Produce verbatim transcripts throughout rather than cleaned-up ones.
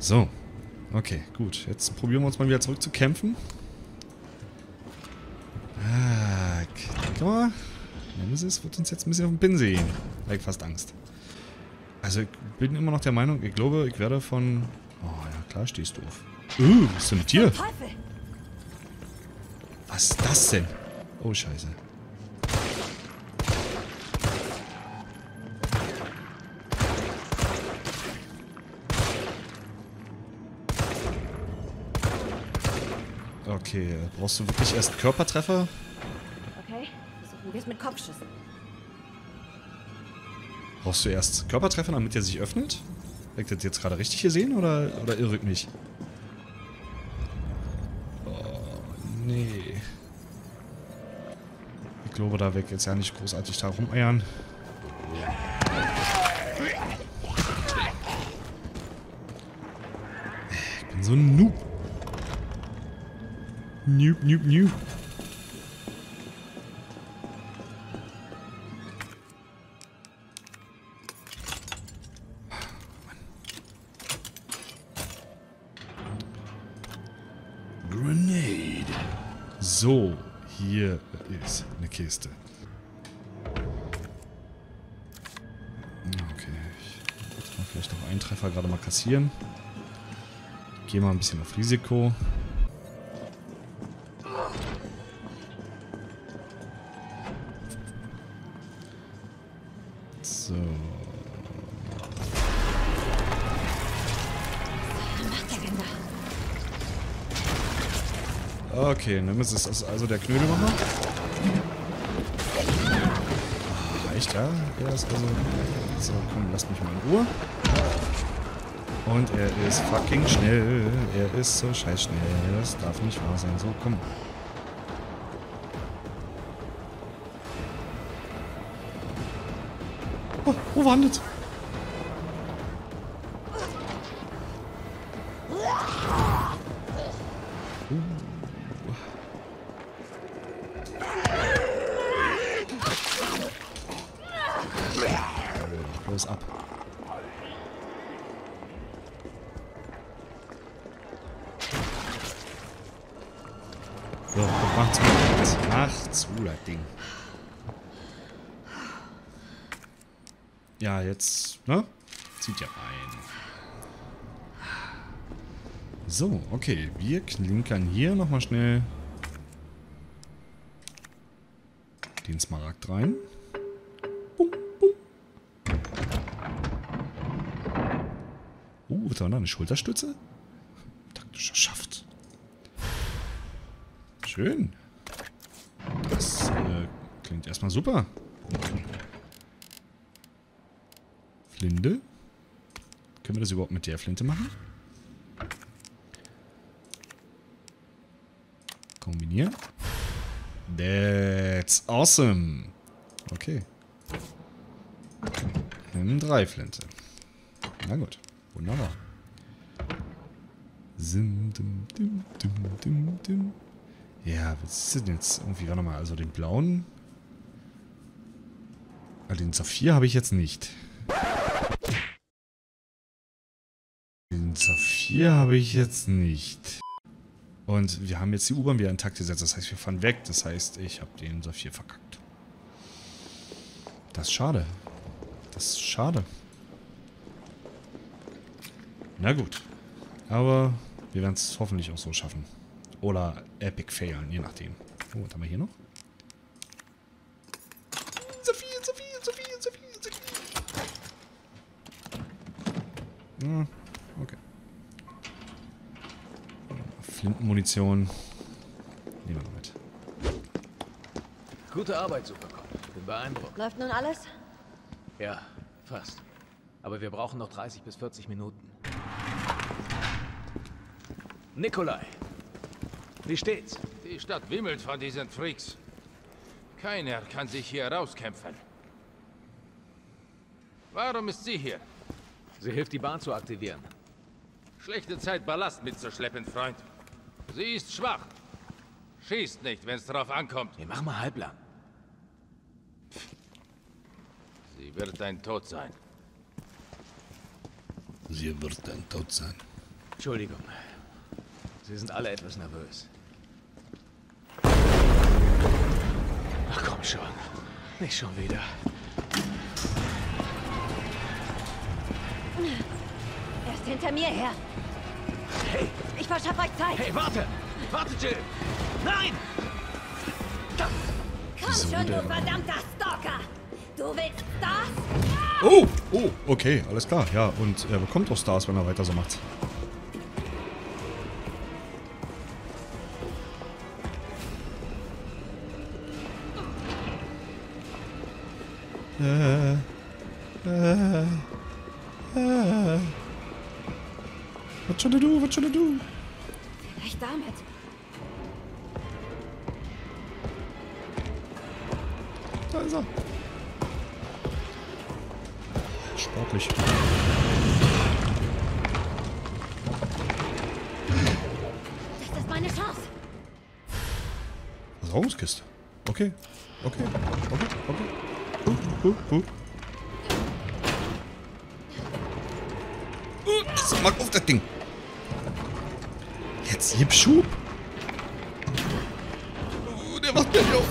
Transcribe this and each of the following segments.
So. Okay, gut. Jetzt probieren wir uns mal wieder zurück zu kämpfen. Ah, guck mal. Nemesis wird uns jetzt ein bisschen auf den Pinsel gehen. Ich hab fast Angst. Also ich bin immer noch der Meinung, ich glaube, ich werde von... Oh ja, klar stehst du auf. Uh, was ist denn mit dir? Was ist das denn? Oh, scheiße. Okay, brauchst du wirklich erst Körpertreffer? Okay, versuchen wir es mit Kopfschüssen. Brauchst du erst Körpertreffer, damit der sich öffnet? Hab ich das jetzt gerade richtig gesehen oder, oder irre ich mich? Oh, nee. Ich glaube, da weg jetzt ja nicht großartig da rumeiern. Ich bin so ein Noob. Noob, noob, noob. Grenade. So, hier ist eine Kiste. Okay, ich kann vielleicht noch einen Treffer gerade mal kassieren. Ich gehe mal ein bisschen auf Risiko. So. Okay, Nemesis ist also der Knödel nochmal. Ah, echt, ja? Er ist also... So, komm, lasst mich mal in Ruhe. Und er ist fucking schnell. Er ist so scheiß schnell. Das darf nicht wahr sein. So, komm. Oh, wo war denn das? Los ab. So, mach zu, mach zu, das Ding. Ja, jetzt, ne? Zieht ja rein. So, okay. Wir klinkern hier nochmal schnell den Smaragd rein. Bum, bum. Uh, was war da? Eine Schulterstütze? Taktischer Schaft. Schön. Das äh, klingt erstmal super. Flinte. Können wir das überhaupt mit der Flinte machen? Kombinieren. That's awesome. Okay. M drei Flinte. Na gut. Wunderbar. Ja, was ist denn jetzt? Irgendwie war nochmal. Also den blauen. Aber den Saphir habe ich jetzt nicht. Den Saphir habe ich jetzt nicht. Und wir haben jetzt die U-Bahn wieder intakt gesetzt. Das heißt, wir fahren weg. Das heißt, ich habe den Saphir verkackt. Das ist schade. Das ist schade. Na gut. Aber wir werden es hoffentlich auch so schaffen. Oder epic failen, je nachdem. Oh, was haben wir hier noch? Okay. Flintenmunition. Nehmen wir mal mit. Gute Arbeit, Supercop. Bin beeindruckt. Läuft nun alles? Ja, fast. Aber wir brauchen noch dreißig bis vierzig Minuten. Nikolai. Wie steht's? Die Stadt wimmelt von diesen Freaks. Keiner kann sich hier rauskämpfen. Warum ist sie hier? Sie hilft, die Bahn zu aktivieren. Schlechte Zeit, Ballast mitzuschleppen, Freund. Sie ist schwach. Schießt nicht, wenn es drauf ankommt. Nee, mach mal halblang. Sie wird dein Tod sein. Sie wird dein Tod sein. Entschuldigung. Sie sind alle etwas nervös. Ach komm schon. Nicht schon wieder. Er ist hinter mir her. Hey! Ich verschaffe euch Zeit! Hey, warte! Warte, Jill! Nein! Komm schon, du verdammter Stalker! Du willst Stars? Oh! Oh, okay, alles klar. Ja, und er bekommt auch Stars, wenn er weiter so macht. Äh, äh, äh. Was soll du? Was soll du? Vielleicht damit. Da ist er. Sportlich. Das ist meine Chance. Versorgungskiste. Okay. Okay. Okay. Okay. Uh, uh. Uh, das mag auf das Ding. Jetzt Jipschub. Uh, der macht mir los.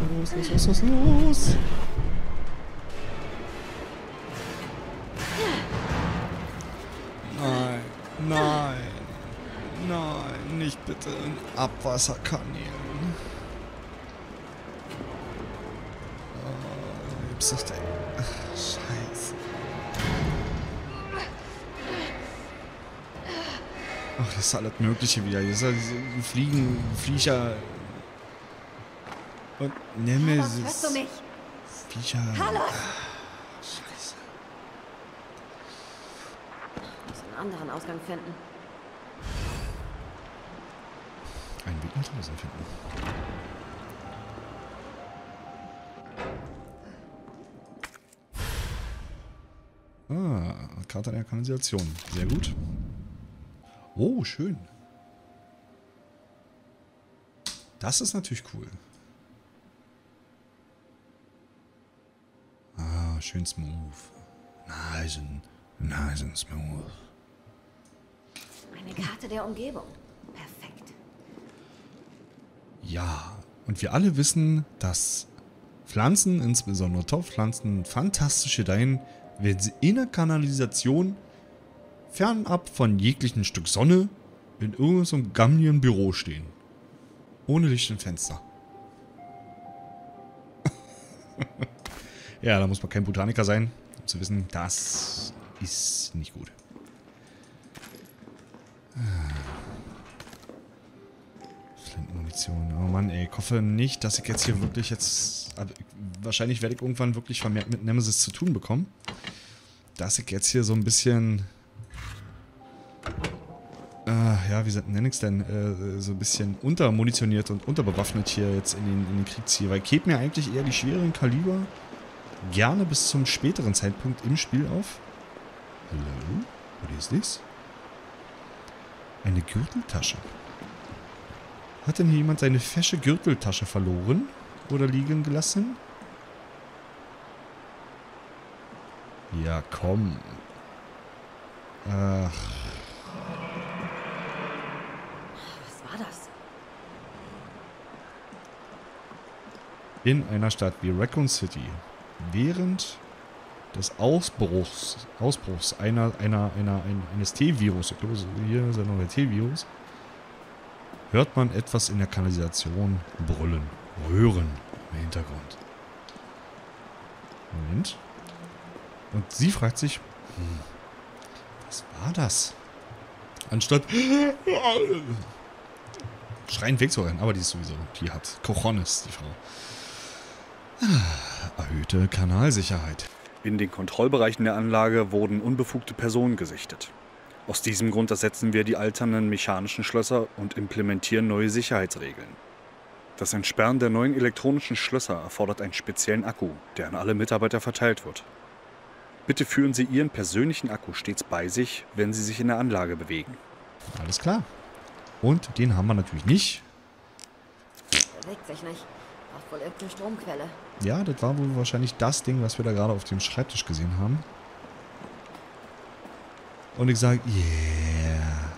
Los, los, los, los, los. Nein, nein, nein, nicht bitte in Abwasserkanälen. Ach, scheiße. Ach, das ist alles Mögliche wieder. Hier ist ja diese Fliegen, Viecher. Und Nemesis. Hörst du mich? Viecher. Hallo. Ach, scheiße. Ich muss einen anderen Ausgang finden. Einen Weg nach draußen finden. Ah, Karte der Kanalisation. Sehr gut. Oh, schön. Das ist natürlich cool. Ah, schön smooth. Nice and, nice and smooth. Eine Karte der Umgebung. Perfekt. Ja, und wir alle wissen, dass Pflanzen, insbesondere Topfpflanzen, fantastische Dein, wenn sie in der Kanalisation fernab von jeglichen Stück Sonne in irgendeinem gammeligen Büro stehen. Ohne Licht im Fenster. Ja, da muss man kein Botaniker sein, um zu wissen, das ist nicht gut. Flintenmunition. Oh Mann, ey. Ich hoffe nicht, dass ich jetzt hier wirklich jetzt... Wahrscheinlich werde ich irgendwann wirklich vermehrt mit Nemesis zu tun bekommen. Dass ich jetzt hier so ein bisschen... Äh, ja, wie nenne ich es denn? Äh, so ein bisschen untermunitioniert und unterbewaffnet hier jetzt in den, in den Krieg ziehe. Weil ich heb mir eigentlich eher die schweren Kaliber gerne bis zum späteren Zeitpunkt im Spiel auf. Hallo? Oder ist das? Eine Gürteltasche. Hat denn hier jemand seine fesche Gürteltasche verloren? Oder liegen gelassen? Ja, komm. Ach. Was war das? In einer Stadt wie Raccoon City. Während des Ausbruchs, Ausbruchs einer, einer, einer, eines T-Virus, ich glaube, hier ist ja noch der T-Virus, hört man etwas in der Kanalisation brüllen, röhren im Hintergrund. Moment. Und sie fragt sich, hm, was war das? Anstatt schreien wegzurennen, aber die ist sowieso, die hat Cojones, die Frau. Erhöhte Kanalsicherheit. In den Kontrollbereichen der Anlage wurden unbefugte Personen gesichtet. Aus diesem Grund ersetzen wir die alternden mechanischen Schlösser und implementieren neue Sicherheitsregeln. Das Entsperren der neuen elektronischen Schlösser erfordert einen speziellen Akku, der an alle Mitarbeiter verteilt wird. Bitte führen Sie Ihren persönlichen Akku stets bei sich, wenn Sie sich in der Anlage bewegen. Alles klar. Und den haben wir natürlich nicht. Bewegt sich nicht. Braucht wohl irgendeine Stromquelle. Ja, das war wohl wahrscheinlich das Ding, was wir da gerade auf dem Schreibtisch gesehen haben. Und ich sage, yeah.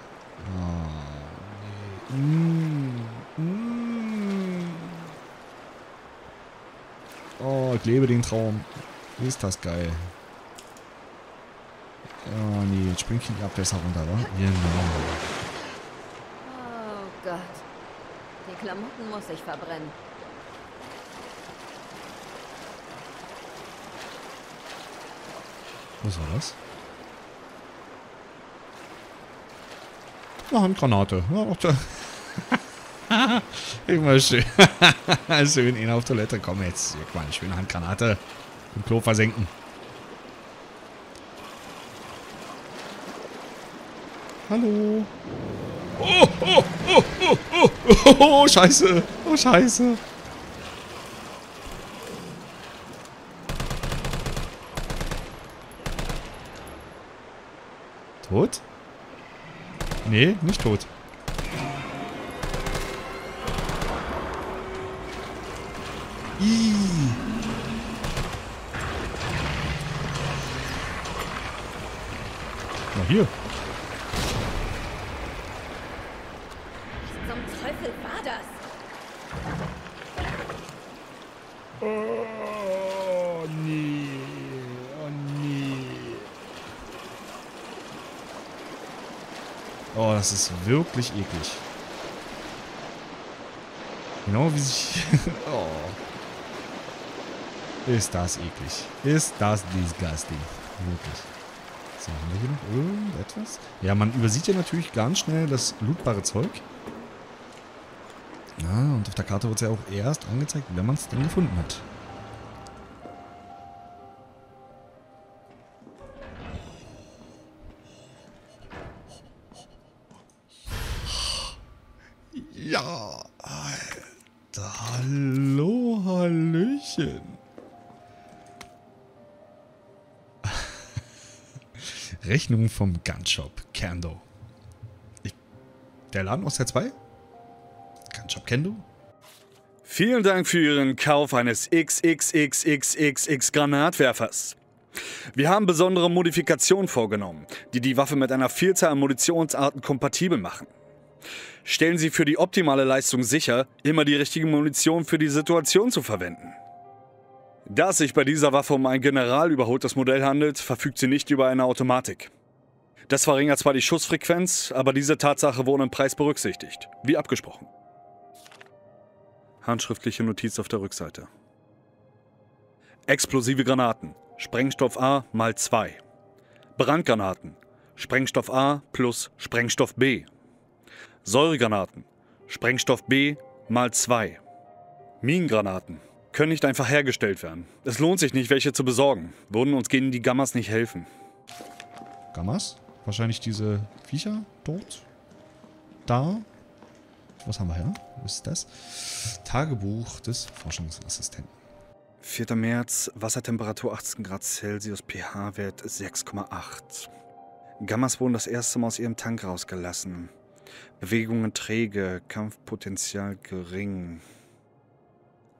Oh, nee. mm, mm. Oh, ich lebe den Traum. Ist das geil. Oh, nee, jetzt springt die Abwässer runter, wa? Genau. Oh Gott. Die Klamotten muss ich verbrennen. Was war das? Eine Handgranate. Ja, immer schön. Schön in auf Toilette. Komm jetzt. Hier, mal eine schöne Handgranate. Im Klo versenken. Hallo. Oh, oh, oh, oh, oh, oh, oh, scheiße. Oh, scheiße. Tot? Nee, nicht tot. Ih. Na hier. Das ist wirklich eklig. Genau wie sich... oh. Ist das eklig. Ist das disgusting. Wirklich. So, haben wir hier noch irgendetwas? Ja, man übersieht ja natürlich ganz schnell das lootbare Zeug. Ja, und auf der Karte wird es ja auch erst angezeigt, wenn man es dann gefunden hat. Ja, Alter, hallo, Hallöchen. Rechnung vom Gunshop Kendo. Ich, der Laden aus der zwei? Gunshop Kendo? Vielen Dank für Ihren Kauf eines XXXXXX Granatwerfers. Wir haben besondere Modifikationen vorgenommen, die die Waffe mit einer Vielzahl an Munitionsarten kompatibel machen. Stellen Sie für die optimale Leistung sicher, immer die richtige Munition für die Situation zu verwenden. Da es sich bei dieser Waffe um ein general überholtes Modell handelt, verfügt sie nicht über eine Automatik. Das verringert zwar die Schussfrequenz, aber diese Tatsache wurde im Preis berücksichtigt, wie abgesprochen. Handschriftliche Notiz auf der Rückseite. Explosive Granaten, Sprengstoff A mal zwei. Brandgranaten, Sprengstoff A plus Sprengstoff B. Säuregranaten, Sprengstoff B mal zwei. Minengranaten können nicht einfach hergestellt werden. Es lohnt sich nicht, welche zu besorgen. Würden uns gegen die Gammas nicht helfen. Gammas? Wahrscheinlich diese Viecher dort. Da. Was haben wir hier? Was ist das? Tagebuch des Forschungsassistenten. vierter März, Wassertemperatur achtzehn Grad Celsius, pH-Wert sechs Komma acht. Gammas wurden das erste Mal aus ihrem Tank rausgelassen. Bewegungen träge, Kampfpotenzial gering.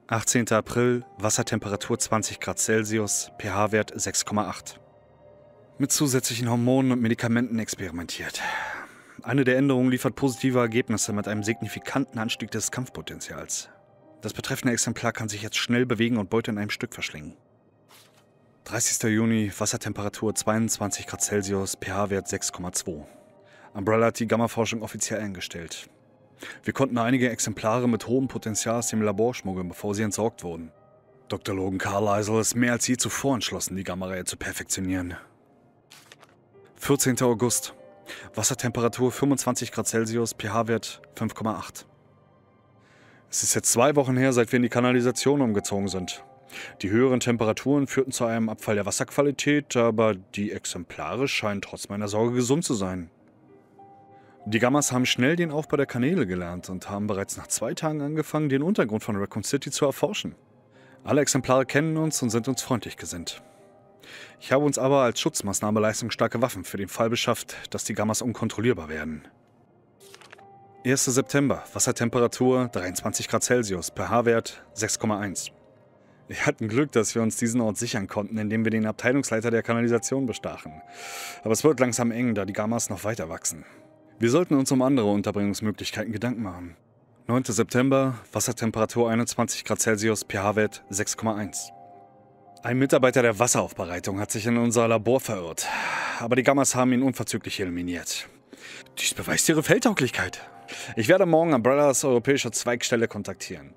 achtzehnter April, Wassertemperatur zwanzig Grad Celsius, pH-Wert sechs Komma acht. Mit zusätzlichen Hormonen und Medikamenten experimentiert. Eine der Änderungen liefert positive Ergebnisse mit einem signifikanten Anstieg des Kampfpotenzials. Das betreffende Exemplar kann sich jetzt schnell bewegen und Beute in einem Stück verschlingen. dreißigster Juni, Wassertemperatur zweiundzwanzig Grad Celsius, pH-Wert sechs Komma zwei. Umbrella hat die Gamma-Forschung offiziell eingestellt. Wir konnten einige Exemplare mit hohem Potenzial aus dem Labor schmuggeln, bevor sie entsorgt wurden. Doktor Logan Carlisle ist mehr als je zuvor entschlossen, die Gamma-Reihe zu perfektionieren. vierzehnter August. Wassertemperatur fünfundzwanzig Grad Celsius, pH-Wert fünf Komma acht. Es ist jetzt zwei Wochen her, seit wir in die Kanalisation umgezogen sind. Die höheren Temperaturen führten zu einem Abfall der Wasserqualität, aber die Exemplare scheinen trotz meiner Sorge gesund zu sein. Die Gammas haben schnell den Aufbau der Kanäle gelernt und haben bereits nach zwei Tagen angefangen, den Untergrund von Raccoon City zu erforschen. Alle Exemplare kennen uns und sind uns freundlich gesinnt. Ich habe uns aber als Schutzmaßnahme leistungsstarke Waffen für den Fall beschafft, dass die Gammas unkontrollierbar werden. erster September, Wassertemperatur dreiundzwanzig Grad Celsius, pH-Wert sechs Komma eins. Wir hatten Glück, dass wir uns diesen Ort sichern konnten, indem wir den Abteilungsleiter der Kanalisation bestachen. Aber es wird langsam eng, da die Gammas noch weiter wachsen. Wir sollten uns um andere Unterbringungsmöglichkeiten Gedanken machen. neunter September, Wassertemperatur einundzwanzig Grad Celsius, pH-Wert sechs Komma eins. Ein Mitarbeiter der Wasseraufbereitung hat sich in unser Labor verirrt, aber die Gammas haben ihn unverzüglich eliminiert. Dies beweist ihre Feldtauglichkeit. Ich werde morgen Umbrellas europäische Zweigstelle kontaktieren.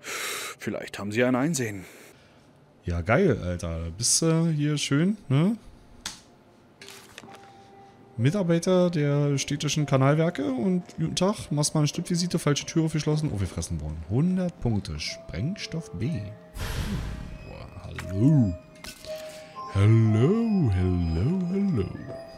Vielleicht haben sie ein Einsehen. Ja, geil, Alter. Bist du äh, hier schön, ne? Mitarbeiter der städtischen Kanalwerke und guten Tag, machst mal eine Stippvisite, falsche Türe verschlossen, oh, wir fressen worden. hundert Punkte, Sprengstoff B. Oh, hallo. Hallo, hallo, hallo.